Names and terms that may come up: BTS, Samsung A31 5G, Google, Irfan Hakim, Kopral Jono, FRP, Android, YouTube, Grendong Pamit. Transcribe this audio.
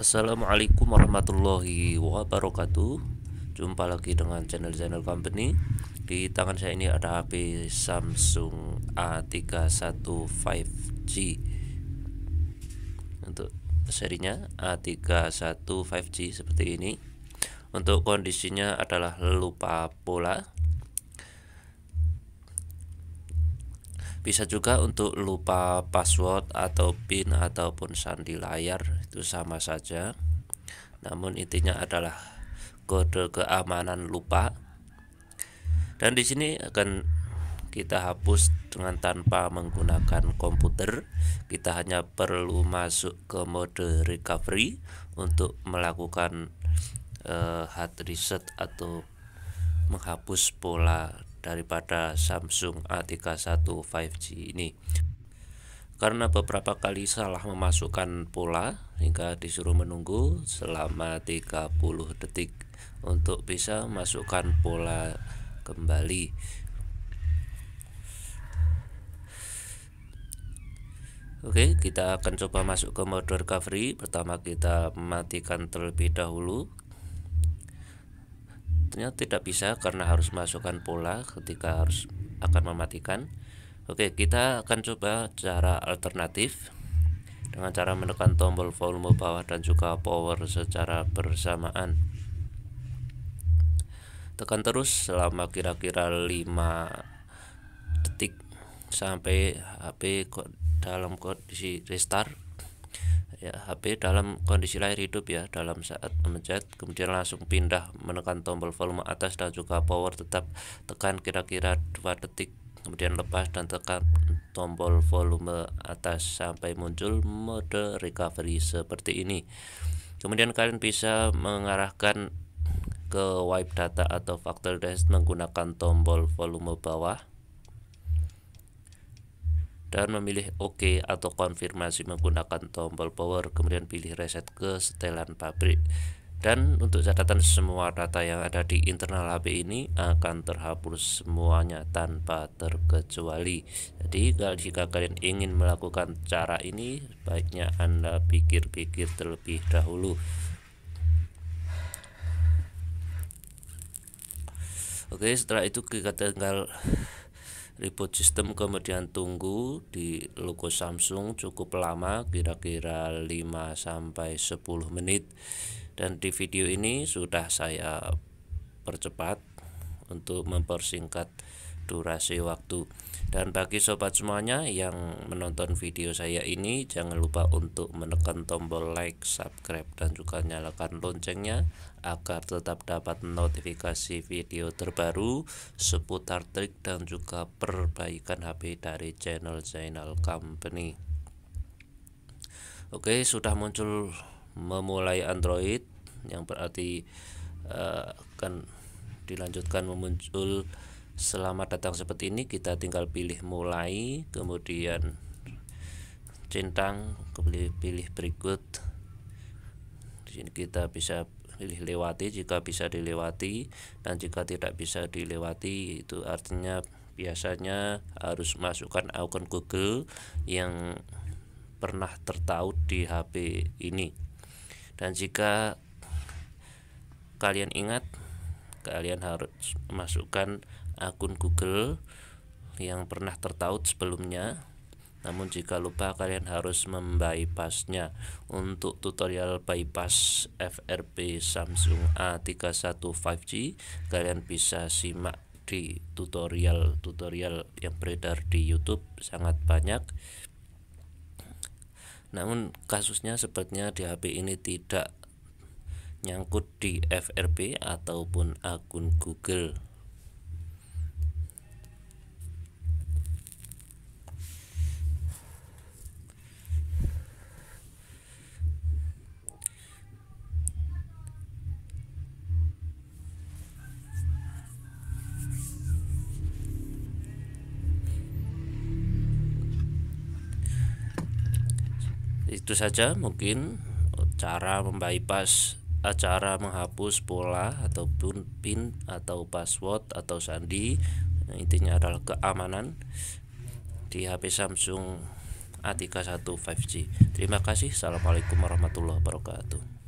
Assalamualaikum warahmatullahi wabarakatuh. Jumpa lagi dengan channel company. Di tangan saya ini ada HP Samsung A31 5G. Untuk serinya A31 5G seperti ini. Untuk kondisinya adalah lupa pola. Bisa juga untuk lupa password atau PIN ataupun sandi layar, itu sama saja. Namun intinya adalah kode keamanan lupa. Dan di sini akan kita hapus dengan tanpa menggunakan komputer. Kita hanya perlu masuk ke mode recovery untuk melakukan hard reset atau menghapus pola daripada Samsung A31 5G ini, karena beberapa kali salah memasukkan pola hingga disuruh menunggu selama 30 detik untuk bisa masukkan pola kembali. Oke, kita akan coba masuk ke mode recovery. Pertama kita matikan terlebih dahulu. Tidak bisa karena harus masukkan pola ketika akan mematikan. Oke, kita akan coba cara alternatif dengan cara menekan tombol volume bawah dan juga power secara bersamaan. Tekan terus selama kira-kira 5 detik sampai HP dalam kondisi restart. Ya, HP dalam kondisi layar hidup ya, dalam saat memencet kemudian langsung pindah menekan tombol volume atas dan juga power, tetap tekan kira-kira 2 detik kemudian lepas dan tekan tombol volume atas sampai muncul mode recovery seperti ini. Kemudian kalian bisa mengarahkan ke wipe data atau factory reset menggunakan tombol volume bawah dan memilih OK atau konfirmasi menggunakan tombol power, kemudian pilih reset ke setelan pabrik. Dan untuk catatan, semua data yang ada di internal HP ini akan terhapus semuanya tanpa terkecuali. Jadi jika kalian ingin melakukan cara ini, baiknya Anda pikir-pikir terlebih dahulu. Oke, setelah itu kita tinggal reboot sistem, kemudian tunggu di logo Samsung cukup lama, kira-kira 5-10 menit. Dan di video ini sudah saya percepat untuk mempersingkat durasi waktu. Dan bagi sobat semuanya yang menonton video saya ini, jangan lupa untuk menekan tombol like, subscribe, dan juga nyalakan loncengnya agar tetap dapat notifikasi video terbaru seputar trik dan juga perbaikan HP dari channel company. Oke, sudah muncul memulai Android, yang berarti akan dilanjutkan memuncul selamat datang seperti ini. Kita tinggal pilih mulai, kemudian centang, pilih berikut. Di sini kita bisa pilih lewati jika bisa dilewati, dan jika tidak bisa dilewati itu artinya biasanya harus masukkan akun Google yang pernah tertaut di HP ini. Dan jika kalian ingat, kalian harus masukkan akun Google yang pernah tertaut sebelumnya. Namun jika lupa, kalian harus membypassnya. Untuk tutorial bypass FRP Samsung A31 5G kalian bisa simak di tutorial yang beredar di YouTube, sangat banyak. Namun kasusnya sepertinya di HP ini tidak nyangkut di FRP ataupun akun Google. Itu saja mungkin cara membypass, cara menghapus pola ataupun PIN atau password atau sandi. Intinya adalah keamanan di HP Samsung A31 5G. Terima kasih. Assalamualaikum warahmatullahi wabarakatuh.